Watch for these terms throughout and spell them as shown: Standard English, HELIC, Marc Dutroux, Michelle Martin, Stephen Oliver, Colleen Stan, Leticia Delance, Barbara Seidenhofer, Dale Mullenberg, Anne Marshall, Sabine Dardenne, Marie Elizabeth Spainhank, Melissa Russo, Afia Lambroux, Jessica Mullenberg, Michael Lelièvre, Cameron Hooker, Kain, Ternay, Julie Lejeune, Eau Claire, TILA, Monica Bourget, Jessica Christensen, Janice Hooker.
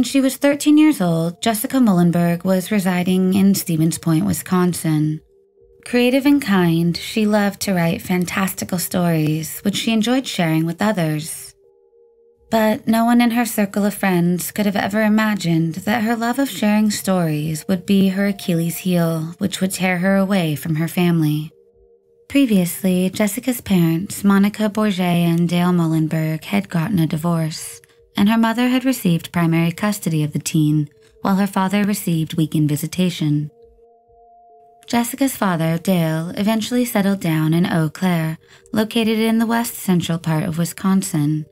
When she was 13 years old, Jessica Mullenberg was residing in Stevens Point, Wisconsin. Creative and kind, she loved to write fantastical stories, which she enjoyed sharing with others. But no one in her circle of friends could have ever imagined that her love of sharing stories would be her Achilles heel, which would tear her away from her family. Previously, Jessica's parents, Monica Bourget and Dale Mullenberg, had gotten a divorce, and her mother had received primary custody of the teen, while her father received weekend visitation. Jessica's father, Dale, eventually settled down in Eau Claire, located in the west-central part of Wisconsin.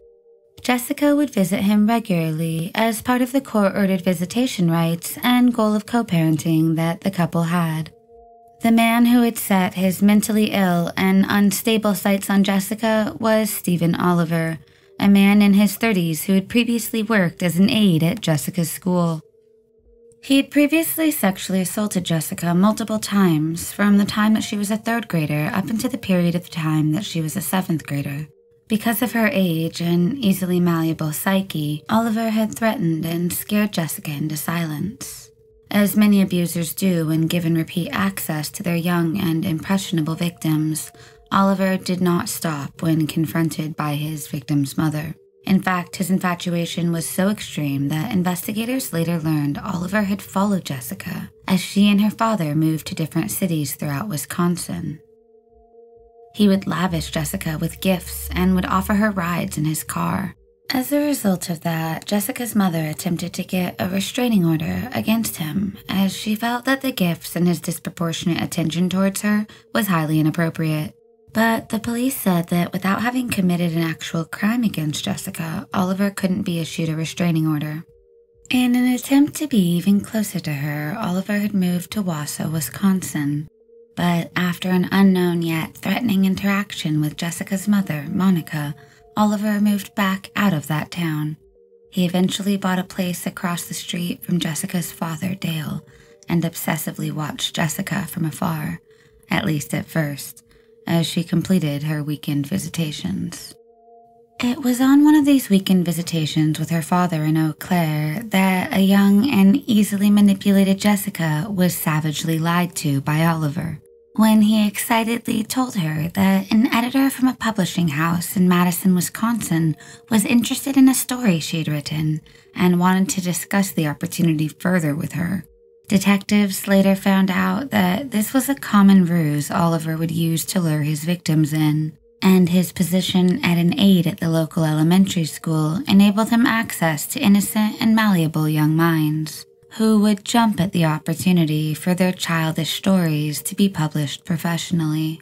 Jessica would visit him regularly as part of the court-ordered visitation rights and goal of co-parenting that the couple had. The man who had set his mentally ill and unstable sights on Jessica was Stephen Oliver, a man in his 30s who had previously worked as an aide at Jessica's school. He had previously sexually assaulted Jessica multiple times from the time that she was a third grader up until the period of time that she was a seventh grader. Because of her age and easily malleable psyche, Oliver had threatened and scared Jessica into silence, as many abusers do when given repeat access to their young and impressionable victims. Oliver did not stop when confronted by his victim's mother. In fact, his infatuation was so extreme that investigators later learned Oliver had followed Jessica as she and her father moved to different cities throughout Wisconsin. He would lavish Jessica with gifts and would offer her rides in his car. As a result of that, Jessica's mother attempted to get a restraining order against him, as she felt that the gifts and his disproportionate attention towards her was highly inappropriate. But the police said that without having committed an actual crime against Jessica, Oliver couldn't be issued a restraining order. In an attempt to be even closer to her, Oliver had moved to Wausau, Wisconsin. But after an unknown yet threatening interaction with Jessica's mother, Monica, Oliver moved back out of that town. He eventually bought a place across the street from Jessica's father, Dale, and obsessively watched Jessica from afar, at least at first, as she completed her weekend visitations. It was on one of these weekend visitations with her father in Eau Claire that a young and easily manipulated Jessica was savagely lied to by Oliver, when he excitedly told her that an editor from a publishing house in Madison, Wisconsin, was interested in a story she had written and wanted to discuss the opportunity further with her. Detectives later found out that this was a common ruse Oliver would use to lure his victims in, and his position as an aide at the local elementary school enabled him access to innocent and malleable young minds, who would jump at the opportunity for their childish stories to be published professionally.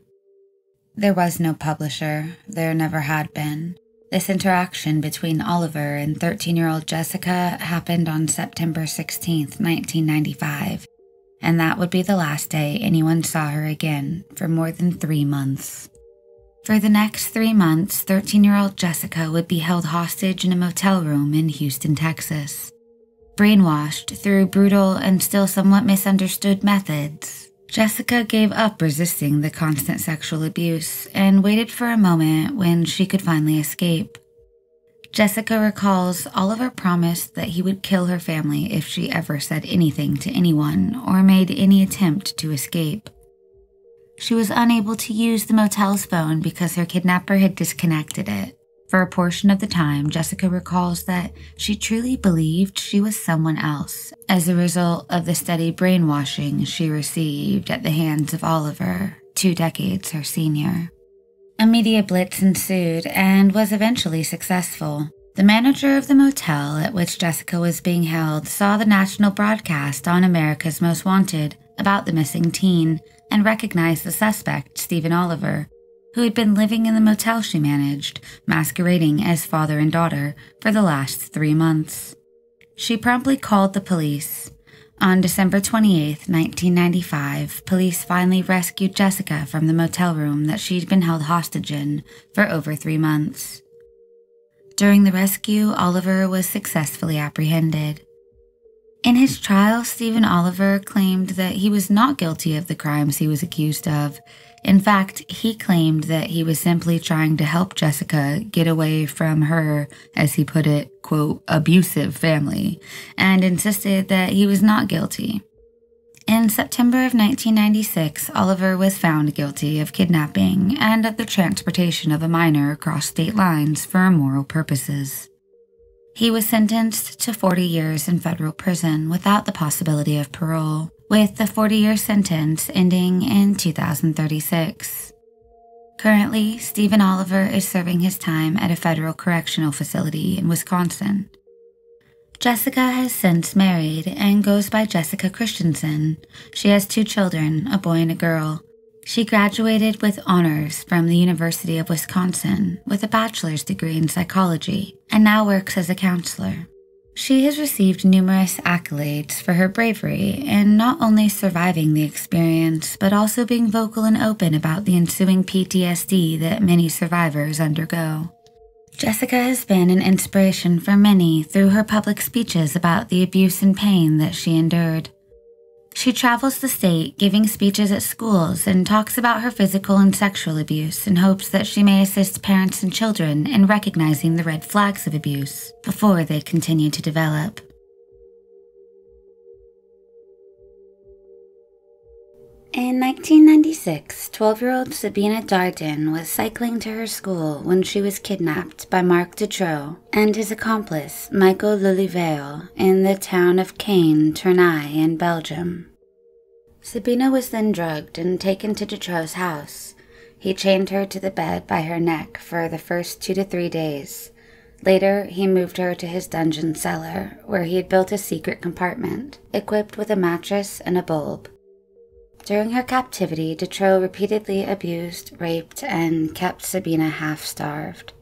There was no publisher. There never had been. This interaction between Oliver and 13-year-old Jessica happened on September 16, 1995, and that would be the last day anyone saw her again for more than 3 months. For the next 3 months, 13-year-old Jessica would be held hostage in a motel room in Houston, Texas. Brainwashed through brutal and still somewhat misunderstood methods, Jessica gave up resisting the constant sexual abuse and waited for a moment when she could finally escape. Jessica recalls Oliver promised that he would kill her family if she ever said anything to anyone or made any attempt to escape. She was unable to use the motel's phone because her kidnapper had disconnected it. For a portion of the time, Jessica recalls that she truly believed she was someone else as a result of the steady brainwashing she received at the hands of Oliver, 2 decades her senior. A media blitz ensued and was eventually successful. The manager of the motel at which Jessica was being held saw the national broadcast on America's Most Wanted about the missing teen and recognized the suspect, Stephen Oliver, who had been living in the motel she managed, masquerading as father and daughter, for the last 3 months. She promptly called the police. On December 28, 1995, police finally rescued Jessica from the motel room that she'd been held hostage in for over 3 months. During the rescue, Oliver was successfully apprehended. In his trial, Stephen Oliver claimed that he was not guilty of the crimes he was accused of. In fact, he claimed that he was simply trying to help Jessica get away from her, as he put it, quote, abusive family, and insisted that he was not guilty. In September of 1996, Oliver was found guilty of kidnapping and of the transportation of a minor across state lines for immoral purposes. He was sentenced to 40 years in federal prison without the possibility of parole, with the 40-year sentence ending in 2036. Currently, Stephen Oliver is serving his time at a federal correctional facility in Wisconsin. Jessica has since married and goes by Jessica Christensen. She has 2 children, a boy and a girl. She graduated with honors from the University of Wisconsin with a bachelor's degree in psychology and now works as a counselor. She has received numerous accolades for her bravery in not only surviving the experience, but also being vocal and open about the ensuing PTSD that many survivors undergo. Jessica has been an inspiration for many through her public speeches about the abuse and pain that she endured. She travels the state giving speeches at schools and talks about her physical and sexual abuse in hopes that she may assist parents and children in recognizing the red flags of abuse before they continue to develop. In 1996, 12-year-old Sabine Dardenne was cycling to her school when she was kidnapped by Marc Dutroux and his accomplice, Michael Lelièvre, in the town of Kain, Ternay, in Belgium. Sabine was then drugged and taken to Dutroux's house. He chained her to the bed by her neck for the first 2 to 3 days. Later, he moved her to his dungeon cellar, where he had built a secret compartment, equipped with a mattress and a bulb. During her captivity, Dutroux repeatedly abused, raped, and kept Sabine half-starved.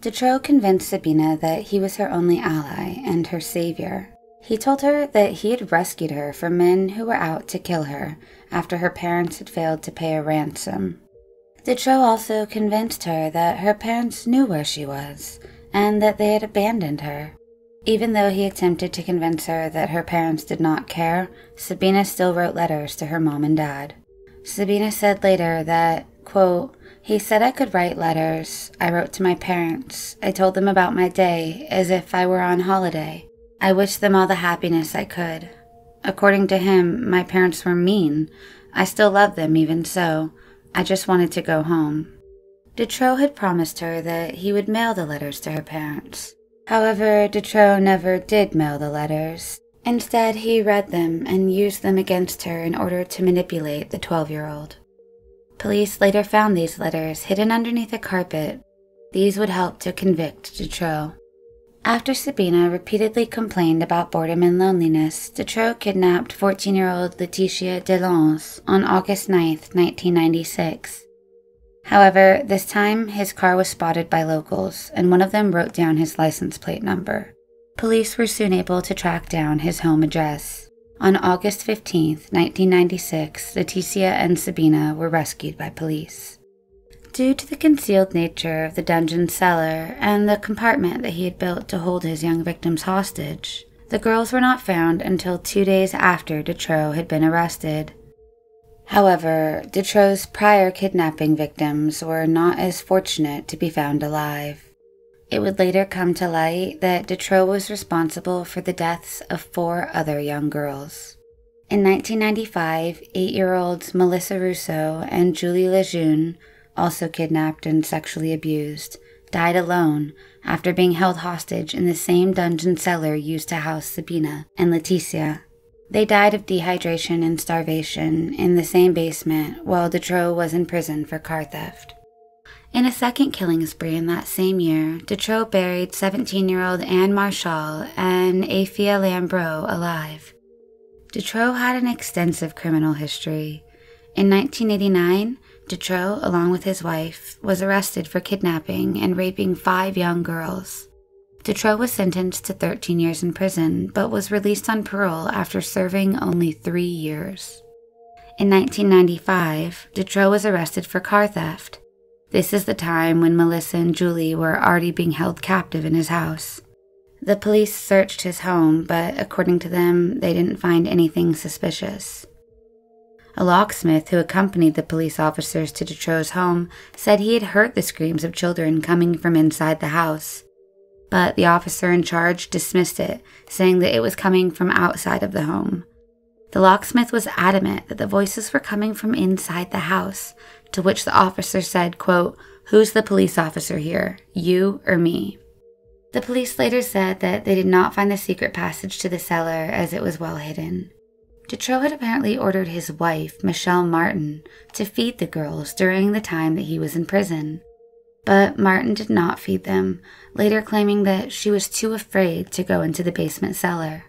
Dutroux convinced Sabine that he was her only ally and her savior. He told her that he had rescued her from men who were out to kill her after her parents had failed to pay a ransom. Dutroux also convinced her that her parents knew where she was and that they had abandoned her. Even though he attempted to convince her that her parents did not care, Sabine still wrote letters to her mom and dad. Sabine said later that, quote, "He said I could write letters. I wrote to my parents. I told them about my day as if I were on holiday. I wished them all the happiness I could. According to him, my parents were mean. I still love them even so. I just wanted to go home." Dutroux had promised her that he would mail the letters to her parents. However, Dutroux never did mail the letters. Instead, he read them and used them against her in order to manipulate the 12-year-old. Police later found these letters hidden underneath a carpet. These would help to convict Dutroux. After Sabine repeatedly complained about boredom and loneliness, Dutroux kidnapped 14-year-old Leticia Delance on August 9, 1996. However, this time, his car was spotted by locals, and one of them wrote down his license plate number. Police were soon able to track down his home address. On August 15, 1996, Leticia and Sabine were rescued by police. Due to the concealed nature of the dungeon cellar and the compartment that he had built to hold his young victims hostage, the girls were not found until 2 days after Dutroux had been arrested. However, Dutroux's prior kidnapping victims were not as fortunate to be found alive. It would later come to light that Dutroux was responsible for the deaths of 4 other young girls. In 1995, 8-year-olds Melissa Russo and Julie Lejeune, also kidnapped and sexually abused, died alone after being held hostage in the same dungeon cellar used to house Sabine and Leticia. They died of dehydration and starvation in the same basement while Dutroux was in prison for car theft. In a second killing spree in that same year, Dutroux buried 17-year-old Anne Marshall and Afia Lambroux alive. Dutroux had an extensive criminal history. In 1989, Dutroux, along with his wife, was arrested for kidnapping and raping 5 young girls. Dutroux was sentenced to 13 years in prison, but was released on parole after serving only 3 years. In 1995, Dutroux was arrested for car theft. This is the time when Melissa and Julie were already being held captive in his house. The police searched his home, but according to them, they didn't find anything suspicious. A locksmith who accompanied the police officers to Dutroux's home said he had heard the screams of children coming from inside the house, but the officer in charge dismissed it, saying that it was coming from outside of the home. The locksmith was adamant that the voices were coming from inside the house, to which the officer said, quote, "Who's the police officer here, you or me?" The police later said that they did not find the secret passage to the cellar as it was well hidden. Dutroux had apparently ordered his wife, Michelle Martin, to feed the girls during the time that he was in prison. But Martin did not feed them, later claiming that she was too afraid to go into the basement cellar.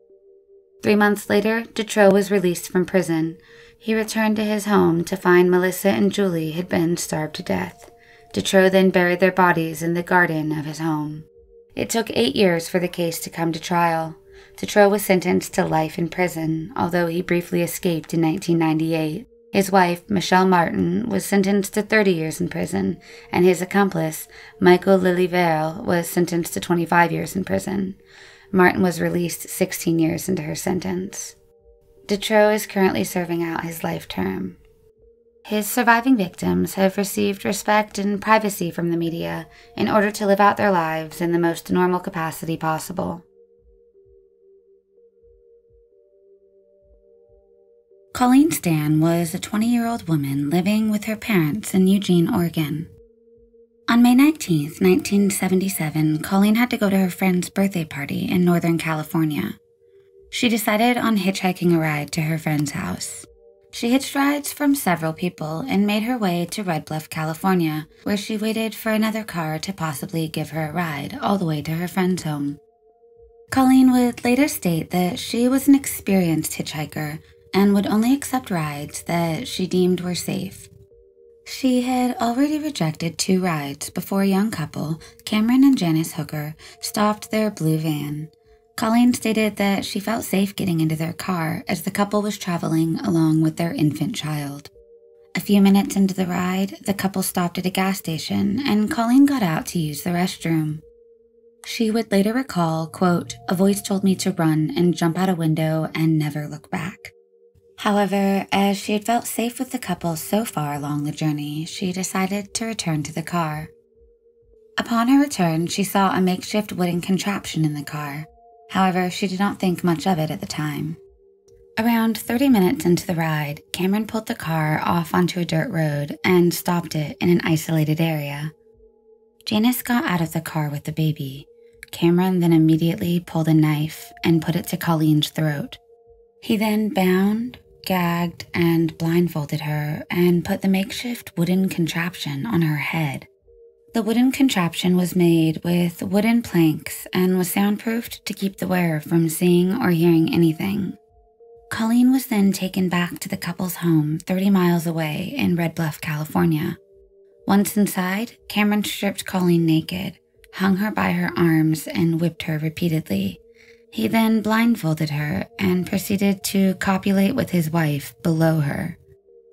3 months later, Dutroux was released from prison. He returned to his home to find Melissa and Julie had been starved to death. Dutroux then buried their bodies in the garden of his home. It took 8 years for the case to come to trial. Dutroux was sentenced to life in prison, although he briefly escaped in 1998. His wife, Michelle Martin, was sentenced to 30 years in prison, and his accomplice, Michael Lelièvre, was sentenced to 25 years in prison. Martin was released 16 years into her sentence. Dutroux is currently serving out his life term. His surviving victims have received respect and privacy from the media in order to live out their lives in the most normal capacity possible. Colleen Stan was a 20-year-old woman living with her parents in Eugene, Oregon. On May 19, 1977, Colleen had to go to her friend's birthday party in Northern California. She decided on hitchhiking a ride to her friend's house. She hitched rides from several people and made her way to Red Bluff, California, where she waited for another car to possibly give her a ride all the way to her friend's home. Colleen would later state that she was an experienced hitchhiker and would only accept rides that she deemed were safe. She had already rejected 2 rides before a young couple, Cameron and Janice Hooker, stopped their blue van. Colleen stated that she felt safe getting into their car as the couple was traveling along with their infant child. A few minutes into the ride, the couple stopped at a gas station and Colleen got out to use the restroom. She would later recall, quote, "A voice told me to run and jump out a window and never look back." However, as she had felt safe with the couple so far along the journey, she decided to return to the car. Upon her return, she saw a makeshift wooden contraption in the car. However, she did not think much of it at the time. Around 30 minutes into the ride, Cameron pulled the car off onto a dirt road and stopped it in an isolated area. Janice got out of the car with the baby. Cameron then immediately pulled a knife and put it to Colleen's throat. He then bound, gagged, and blindfolded her and put the makeshift wooden contraption on her head. The wooden contraption was made with wooden planks and was soundproofed to keep the wearer from seeing or hearing anything. Colleen was then taken back to the couple's home 30 miles away in Red Bluff, California. Once inside, Cameron stripped Colleen naked, hung her by her arms, and whipped her repeatedly. He then blindfolded her and proceeded to copulate with his wife below her.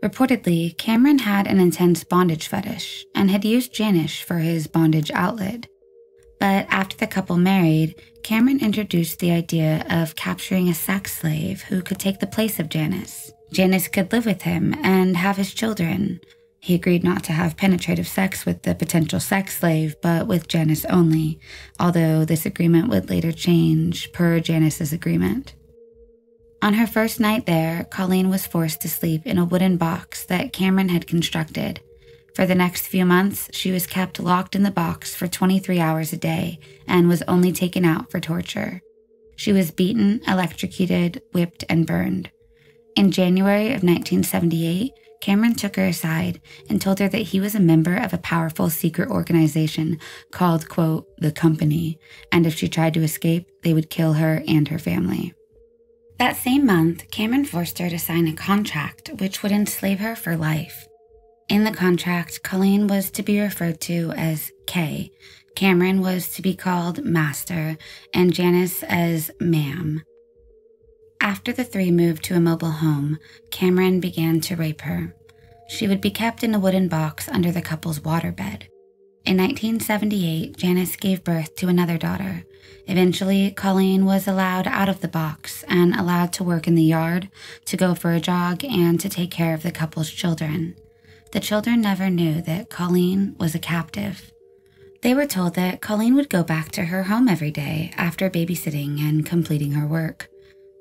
Reportedly, Cameron had an intense bondage fetish and had used Janice for his bondage outlet. But after the couple married, Cameron introduced the idea of capturing a sex slave who could take the place of Janice. Janice could live with him and have his children. He agreed not to have penetrative sex with the potential sex slave, but with Janice only, although this agreement would later change per Janice's agreement. On her first night there, Colleen was forced to sleep in a wooden box that Cameron had constructed. For the next few months, she was kept locked in the box for 23 hours a day and was only taken out for torture. She was beaten, electrocuted, whipped, and burned. In January of 1978, Cameron took her aside and told her that he was a member of a powerful secret organization called, quote, "The Company," and if she tried to escape, they would kill her and her family. That same month, Cameron forced her to sign a contract which would enslave her for life. In the contract, Colleen was to be referred to as Kay, Cameron was to be called Master, and Janice as Ma'am. After the 3 moved to a mobile home, Cameron began to rape her. She would be kept in a wooden box under the couple's waterbed. In 1978, Janice gave birth to another daughter. Eventually, Colleen was allowed out of the box and allowed to work in the yard, to go for a jog, and to take care of the couple's children. The children never knew that Colleen was a captive. They were told that Colleen would go back to her home every day after babysitting and completing her work.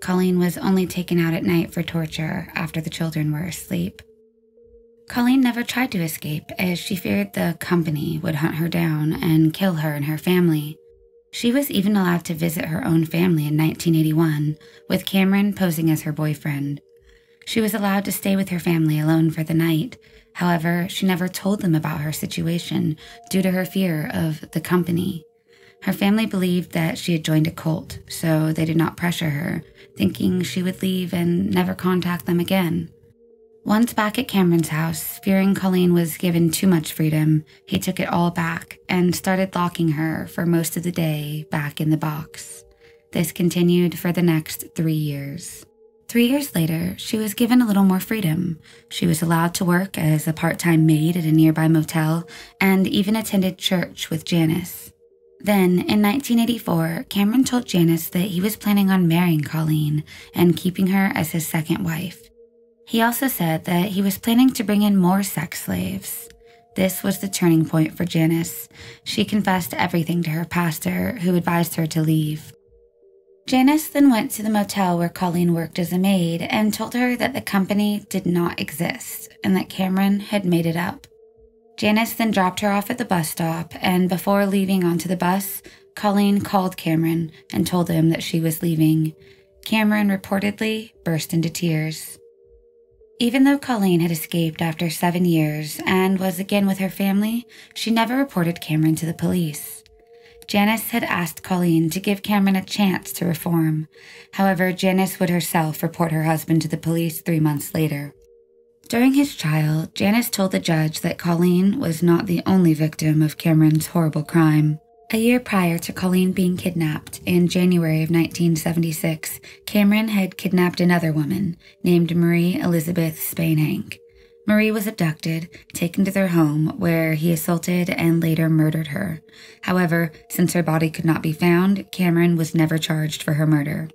Colleen was only taken out at night for torture after the children were asleep. Colleen never tried to escape, as she feared the company would hunt her down and kill her and her family. She was even allowed to visit her own family in 1981, with Cameron posing as her boyfriend. She was allowed to stay with her family alone for the night. However, she never told them about her situation due to her fear of the company. Her family believed that she had joined a cult, so they did not pressure her, thinking she would leave and never contact them again. Once back at Cameron's house, fearing Colleen was given too much freedom, he took it all back and started locking her for most of the day back in the box. This continued for the next 3 years. 3 years later, she was given a little more freedom. She was allowed to work as a part-time maid at a nearby motel and even attended church with Janice. Then, in 1984, Cameron told Janice that he was planning on marrying Colleen and keeping her as his second wife. He also said that he was planning to bring in more sex slaves. This was the turning point for Janice. She confessed everything to her pastor, who advised her to leave. Janice then went to the motel where Colleen worked as a maid and told her that the company did not exist and that Cameron had made it up. Janice then dropped her off at the bus stop, and before leaving onto the bus, Colleen called Cameron and told him that she was leaving. Cameron reportedly burst into tears. Even though Colleen had escaped after 7 years and was again with her family, she never reported Cameron to the police. Janice had asked Colleen to give Cameron a chance to reform. However, Janice would herself report her husband to the police 3 months later. During his trial, Janice told the judge that Colleen was not the only victim of Cameron's horrible crime. A year prior to Colleen being kidnapped, in January of 1976, Cameron had kidnapped another woman named Marie Elizabeth Spainhank. Marie was abducted, taken to their home, where he assaulted and later murdered her. However, since her body could not be found, Cameron was never charged for her murder.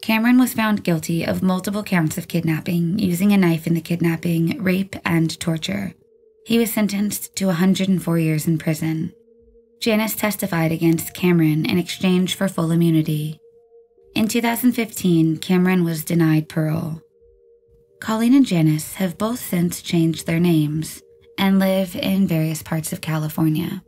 Cameron was found guilty of multiple counts of kidnapping, using a knife in the kidnapping, rape, and torture. He was sentenced to 104 years in prison. Janice testified against Cameron in exchange for full immunity. In 2015, Cameron was denied parole. Colleen and Janice have both since changed their names and live in various parts of California.